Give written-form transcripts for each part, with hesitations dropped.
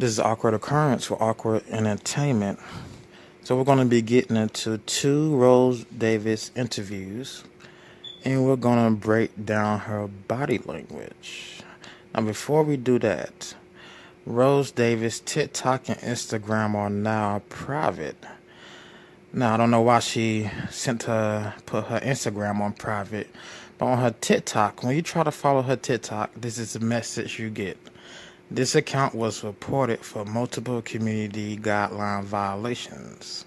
This is Awkward Occurrence for Awkward Entertainment. So we're going to be getting into 2 Rose Davis interviews, and we're going to break down her body language. Now before we do that, Rose Davis' TikTok and Instagram are now private. Now I don't know why she put her Instagram on private, but on her TikTok, when you try to follow her TikTok, this is the message you get. This account was reported for multiple community guideline violations.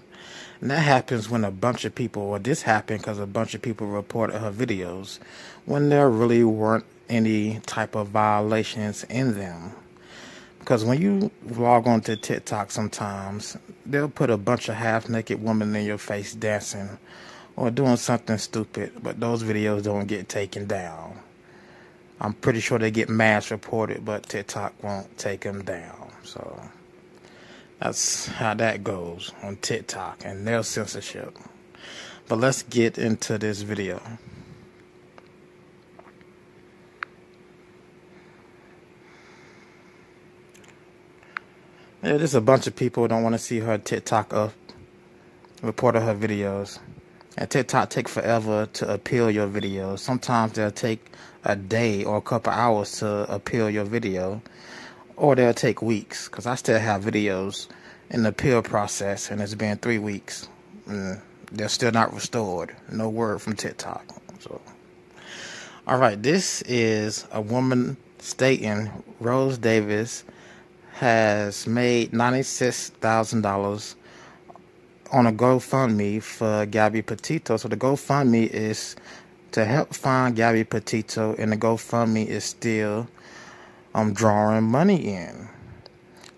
And that happens when a bunch of people, or this happened because a bunch of people reported her videos when there really weren't any type of violations in them. Because when you log on to TikTok sometimes, they'll put a bunch of half-naked women in your face dancing or doing something stupid, but those videos don't get taken down. I'm pretty sure they get mass reported, but TikTok won't take them down. So that's how that goes on TikTok and their censorship. But let's get into this video. Yeah, there's a bunch of people who don't want to see her TikTok up, reported her videos. And TikTok take forever to appeal your video. Sometimes they'll take a day or a couple hours to appeal your video, or they'll take weeks. Because I still have videos in the appeal process, and it's been 3 weeks. And they're still not restored. No word from TikTok. So, all right, this is a woman stating Rose Davis has made $96,000. on a GoFundMe for Gabby Petito. So the GoFundMe is to help find Gabby Petito, and the GoFundMe is still drawing money in.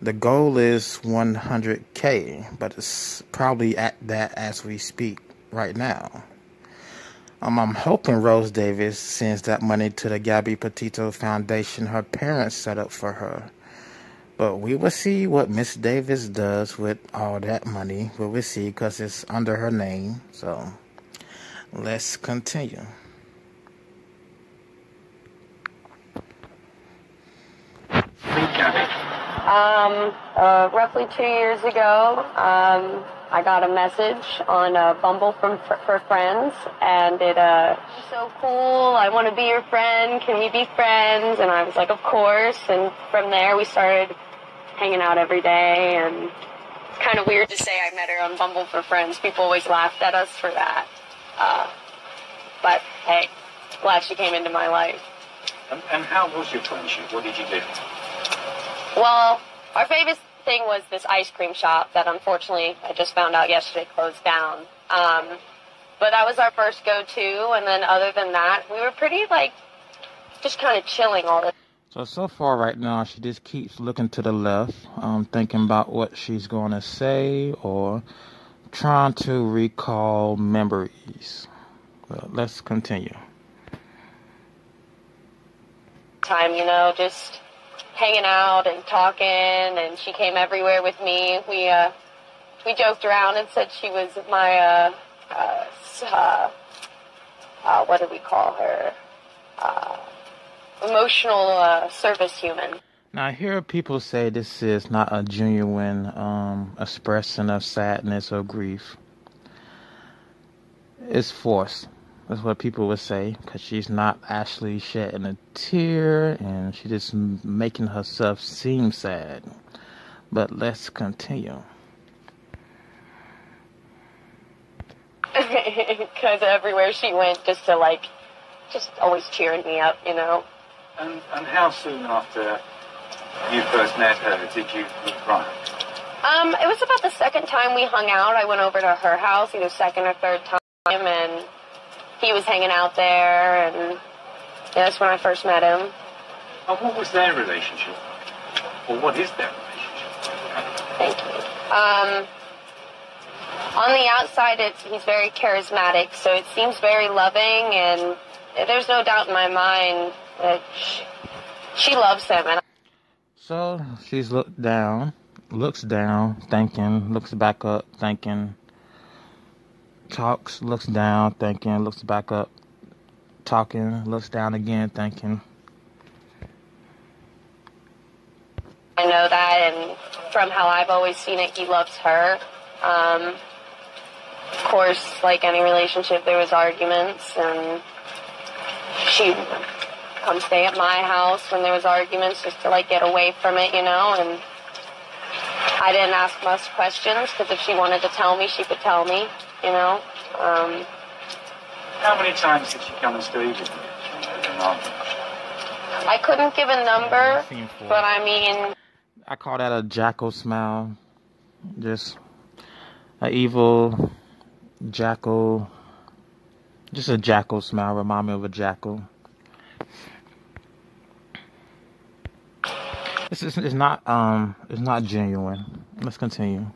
The goal is 100K, but it's probably at that as we speak right now. I'm hoping Rose Davis sends that money to the Gabby Petito Foundation her parents set up for her. But we will see what Miss Davis does with all that money. We will see, because it's under her name. So let's continue. Roughly 2 years ago, I got a message on Bumble for friends, and it was so cool. I want to be your friend. Can we be friends? And I was like, of course. And from there, we started hanging out every day. And it's kind of weird to say I met her on Bumble for friends. People always laughed at us for that. But hey, glad she came into my life. And how was your friendship? What did you do? Well, our famous thing was this ice cream shop that unfortunately I just found out yesterday closed down. But that was our first go-to, and then other than that, we were pretty, like, just kind of chilling all the time. So far right now, she just keeps looking to the left, thinking about what she's going to say or trying to recall memories. Well, let's continue. Time, you know, just hanging out and talking, and she came everywhere with me. We joked around and said she was my what do we call her, emotional service human. Now I hear people say this is not a genuine expression of sadness or grief. It's forced. That's what people would say, because she's not actually shedding a tear, and she's just making herself seem sad. But let's continue. Because everywhere she went, just to, like, just always cheering me up, you know. And how soon after you first met her did you meet Brian? It was about the second time we hung out. I went over to her house, either second or third time, and he was hanging out there, and yeah, that's when I first met him. And what was their relationship? Or what is their relationship? Thank you. On the outside, he's very charismatic, so it seems very loving, and there's no doubt in my mind that she loves him. And so she's looked down, looks down, thinking, looks back up, thinking. Talks, looks down, thinking, looks back up, talking, looks down again, thinking. I know that, and from how I've always seen it, he loves her. Of course, like any relationship, there was arguments, and she would come stay at my house when there was arguments just to, like, get away from it, you know, and I didn't ask much questions, because if she wanted to tell me, she could tell me, you know. How many times did she come and stay with you? I couldn't give a number, but I mean... I call that a jackal smile. Just an evil jackal. Just a jackal smile. Remind me of a jackal. It's not genuine. Let's continue.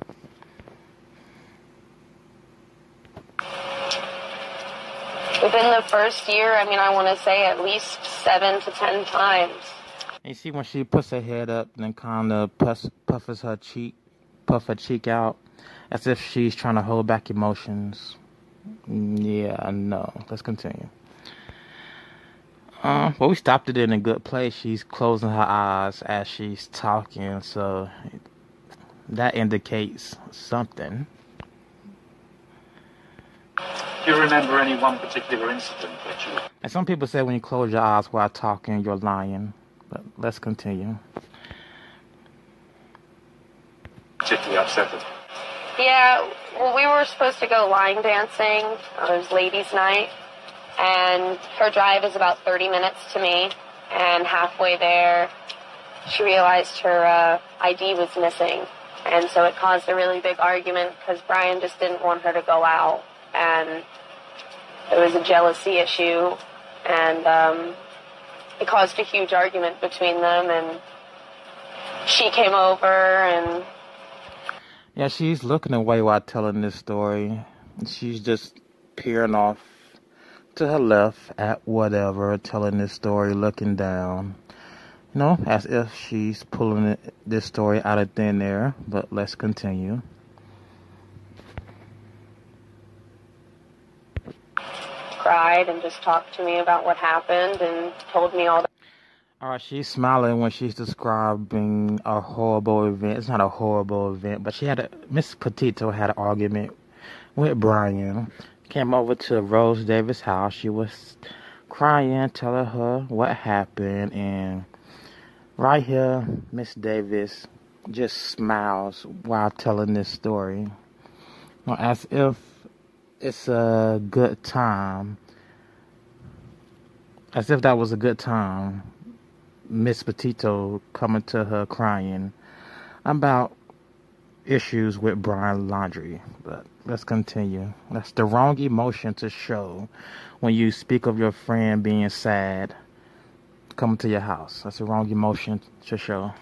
Within the first year, I mean, I want to say at least 7 to 10 times. And you see when she puts her head up and then kind of puffs her cheek, out, as if she's trying to hold back emotions. Yeah, I know. Let's continue. Well, we stopped it in a good place. She's closing her eyes as she's talking, so that indicates something. Do you remember any one particular incident that you... And some people say when you close your eyes while talking, you're lying. But let's continue. Particularly upset with... Yeah, well, we were supposed to go line dancing. It was ladies' night. And her drive is about 30 minutes to me. And halfway there, she realized her ID was missing. And so it caused a really big argument because Brian just didn't want her to go out. And it was a jealousy issue, and it caused a huge argument between them, and she came over, and... Yeah, she's looking away while telling this story. She's just peering off to her left at whatever, telling this story, looking down. You know, as if she's pulling this story out of thin air, but let's continue. Cried and just talked to me about what happened and told me all that. All right, she's smiling when she's describing a horrible event. It's not a horrible event, but she had a... Miss Petito had an argument with Brian. Came over to Rose Davis' house. She was crying, telling her what happened, and right here, Miss Davis just smiles while telling this story, as if it's a good time. As if that was a good time. Miss Petito coming to her crying about issues with Brian Laundrie. But let's continue. That's the wrong emotion to show when you speak of your friend being sad coming to your house. That's the wrong emotion to show.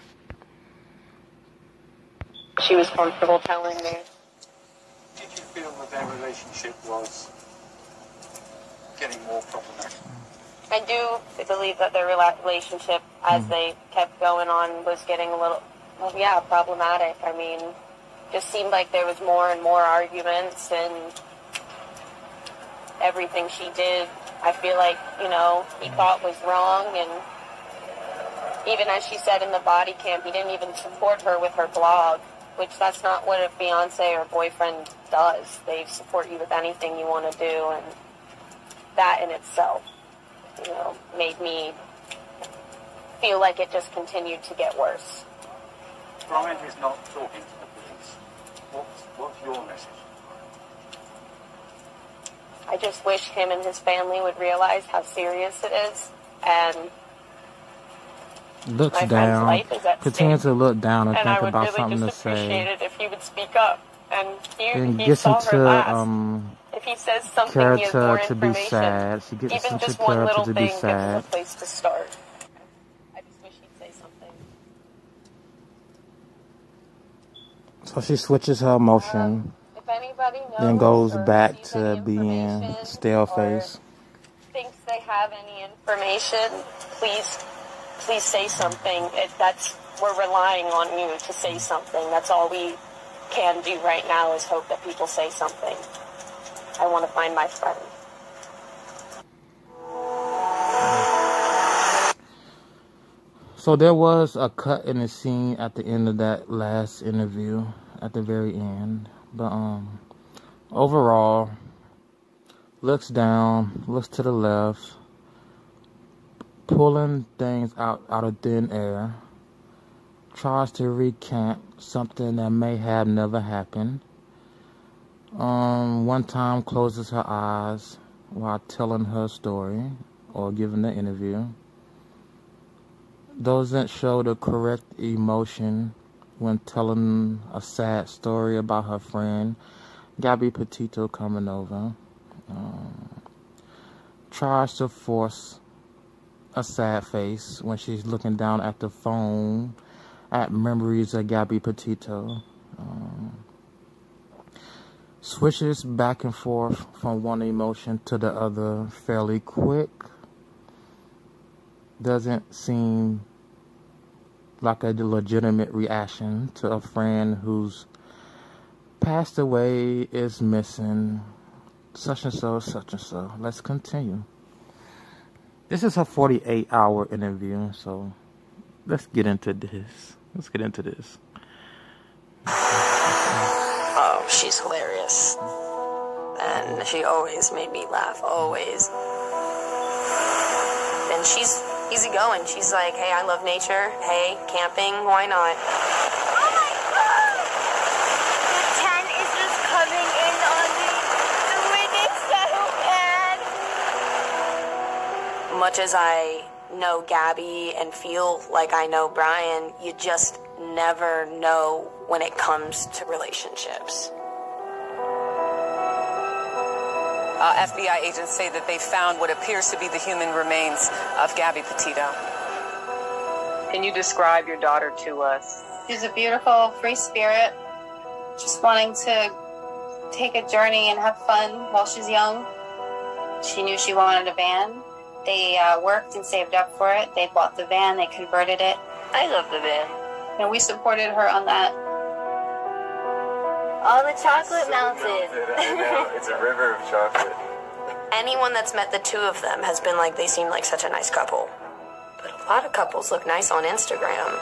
She was comfortable telling me. Their relationship was getting more problematic. I do believe that their relationship, as they kept going on, was getting a little, yeah, problematic. I mean, just seemed like there was more and more arguments, and everything she did, I feel like, you know, he thought was wrong. And even as she said in the body cam, he didn't even support her with her blog, which that's not what a fiancé or boyfriend does. They support you with anything you want to do, and that in itself, you know, made me feel like it just continued to get worse. Brian is not talking to the police. What's your message? I just wish him and his family would realize how serious it is, and... Looks down, continues to look down and think about something to say. I would really just appreciate it if he would speak up. And he saw her last. If he says something, he has more information. Even just one little thing gives us a place to start. I just wish he'd say something. So she switches her emotion, then goes back to being stale-faced. Thinks they have any information, please say something. We're relying on you to say something. That's all we can do right now is hope that people say something. I want to find my friend. So there was a cut in the scene at the end of that last interview, at the very end. But overall, looks down, looks to the left, pulling things out of thin air, tries to recant something that may have never happened. One time closes her eyes while telling her story or giving the interview. Doesn't show the correct emotion when telling a sad story about her friend Gabby Petito coming over. Tries to force a sad face when she's looking down at the phone at memories of Gabby Petito. Switches back and forth from one emotion to the other fairly quick. Doesn't seem like a legitimate reaction to a friend who's passed away, is missing, such and so, such and so. Let's continue. This is her 48-hour interview, so let's get into this. Let's get into this. Oh, she's hilarious. And she always made me laugh, always. And she's easygoing. She's like, hey, I love nature. Hey, camping, why not? Oh my god! The tan is just coming in on me. The wind is so bad. Much as I know Gabby and feel like I know Brian, you just never know when it comes to relationships. FBI agents say that they found what appears to be the human remains of Gabby Petito. Can you describe your daughter to us? She's a beautiful, free spirit, just wanting to take a journey and have fun while she's young. She knew she wanted a van. They worked and saved up for it. They bought the van. They converted it. I love the van. And we supported her on that. All the chocolate melted. It's a river of chocolate. Anyone that's met the two of them has been like, they seem like such a nice couple. But a lot of couples look nice on Instagram.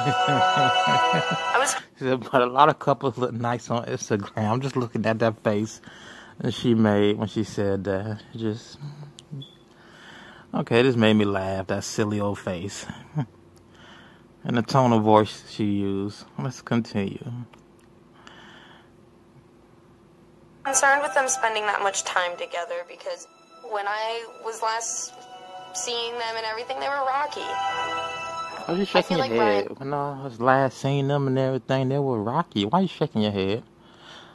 But a lot of couples look nice on Instagram. I'm just looking at that face that she made when she said that. Just okay, this made me laugh. That silly old face and the tone of voice she used. Let's continue. Concerned with them spending that much time together, because when I was last seeing them and everything, they were rocky. Why are you shaking your head? When I was last seeing them and everything, they were rocky. Why are you shaking your head?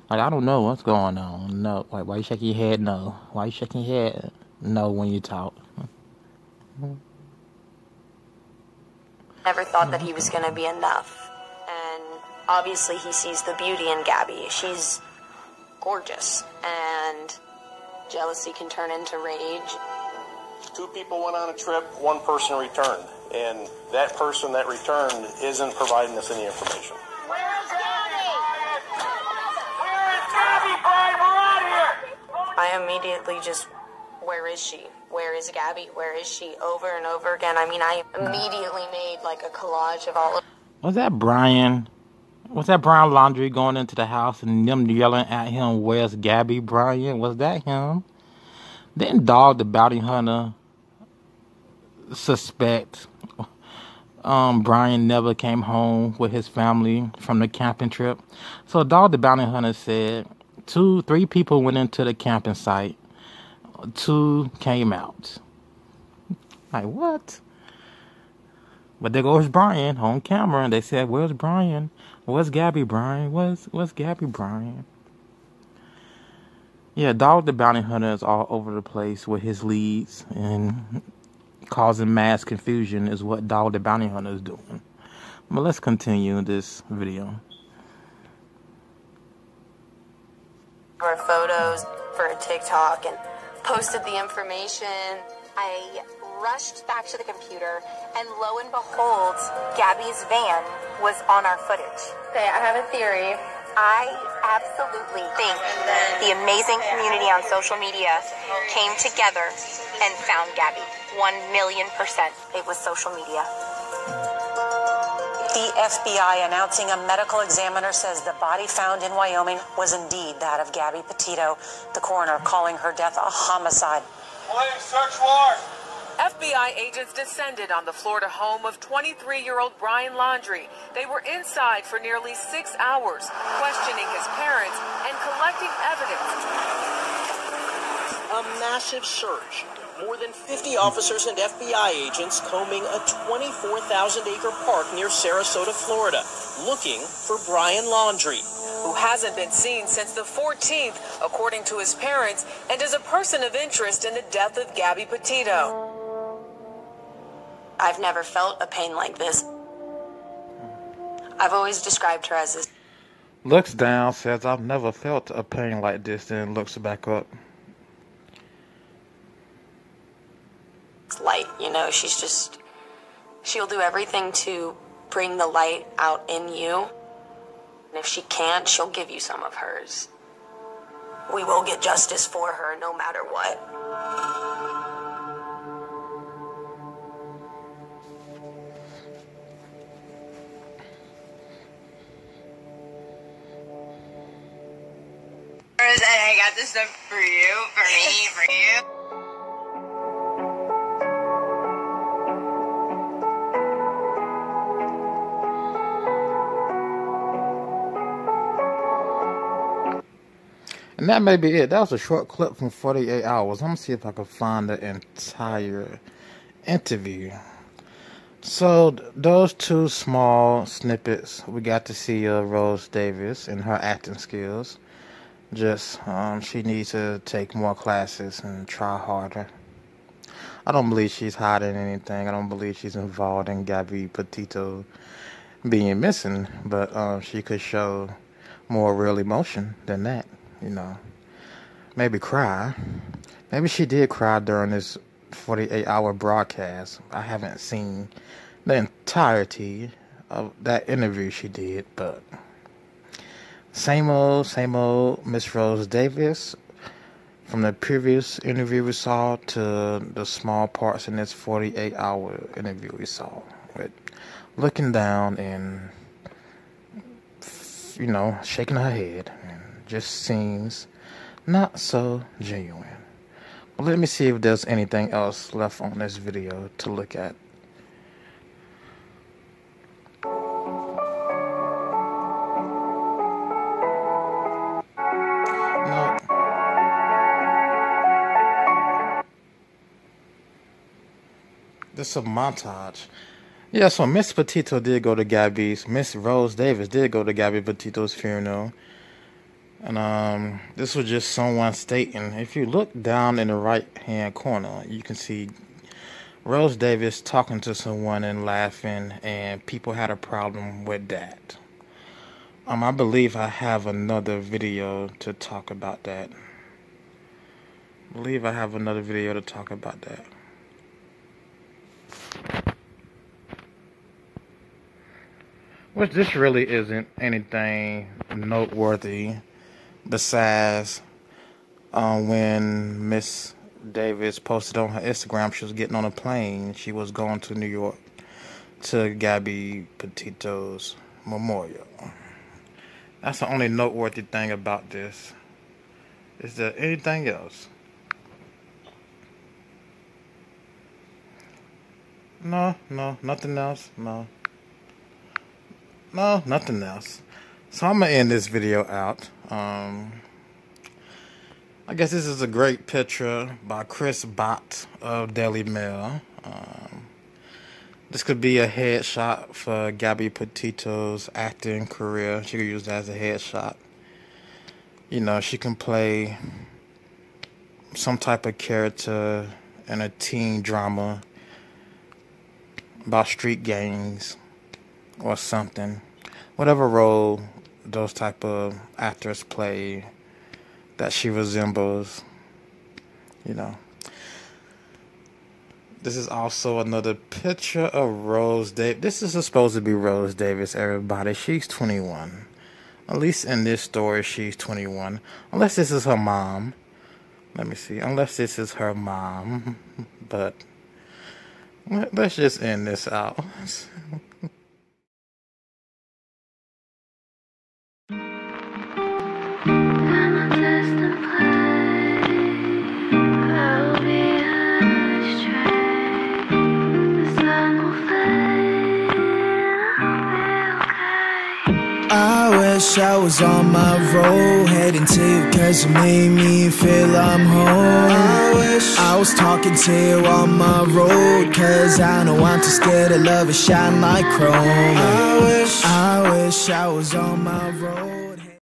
Like, I don't know what's going on. No, like, why are you shaking your head? No. Why are you shaking your head? No, when you talk. Never thought that he was going to be enough. And obviously he sees the beauty in Gabby. She's gorgeous, and jealousy can turn into rage. Two people went on a trip, one person returned, and that person that returned isn't providing us any information. Where's Gabby? Where is Gabby, Brian? We're out of here! I immediately just, where is she? Where is Gabby? Where is she? Over and over again. I mean, I immediately made like a collage of all of... Was that Brian? Was that Brian Laundrie going into the house and them yelling at him, where's Gabby, Brian? Was that him? Didn't Dog the Bounty Hunter suspect Brian never came home with his family from the camping trip? So Dog the Bounty Hunter said three people went into the camping site. 2 came out. Like, what? But there goes Brian on camera, and they said, where's Brian? Where's Gabby, Brian? Where's Gabby, Brian? Yeah, Dog the Bounty Hunter is all over the place with his leads, and causing mass confusion is what Dog the Bounty Hunter is doing. But let's continue this video. For photos, for a TikTok, and posted the information. I rushed back to the computer, and lo and behold, Gabby's van was on our footage. Okay, I have a theory. I absolutely think the amazing community on social media came together and found Gabby. 1,000,000%. It was social media. The FBI announcing a medical examiner says the body found in Wyoming was indeed that of Gabby Petito. The coroner calling her death a homicide. Please search warrant. FBI agents descended on the Florida home of 23-year-old Brian Laundrie. They were inside for nearly 6 hours, questioning his parents and collecting evidence. A massive search. More than 50 officers and FBI agents combing a 24,000-acre park near Sarasota, Florida, looking for Brian Laundrie, who hasn't been seen since the 14th, according to his parents, and is a person of interest in the death of Gabby Petito. I've never felt a pain like this. I've always described her as this. Looks down, says, I've never felt a pain like this, then looks back up. It's light, you know, she's just, she'll do everything to bring the light out in you. And if she can't, she'll give you some of hers. We will get justice for her no matter what. I got this stuff for you, for me, for you. And that may be it. That was a short clip from 48 Hours. I'm gonna see if I can find the entire interview. So those two small snippets, we got to see Rose Davis and her acting skills. Just, she needs to take more classes and try harder. I don't believe she's hiding anything. I don't believe she's involved in Gabby Petito being missing. But she could show more real emotion than that, you know. Maybe cry. Maybe she did cry during this 48-hour broadcast. I haven't seen the entirety of that interview she did, but... same old Miss Rose Davis from the previous interview we saw to the small parts in this 48-hour interview we saw. With looking down and, you know, shaking her head. And just seems not so genuine. But let me see if there's anything else left on this video to look at. This is a montage. Yeah, so Miss Petito did go to Gabby's. Miss Rose Davis did go to Gabby Petito's funeral. And this was just someone stating. If you look down in the right-hand corner, you can see Rose Davis talking to someone and laughing. And people had a problem with that. I believe I have another video to talk about that. Which this really isn't anything noteworthy besides when Miss Davis posted on her Instagram she was getting on a plane. She was going to New York to Gabby Petito's memorial. That's the only noteworthy thing about this. Is there anything else? No, nothing else. No, nothing else. So I'm gonna end this video out. I guess this is a great picture by Chris Bott of Daily Mail. This could be a headshot for Gabby Petito's acting career. She could use that as a headshot. You know, she can play some type of character in a teen drama about street gangs or something. Whatever role those type of actors play that she resembles, you know. This is also another picture of Rose Davis. This is supposed to be Rose Davis, everybody. She's 21. At least in this story, she's 21. Unless this is her mom. Let me see. Unless this is her mom. But... let's just end this out. I wish I was on my road, heading to you, cause you made me feel I'm home. I wish I was talking to you on my road, cause I know I'm too scared to love and shine like chrome. I wish I was on my road.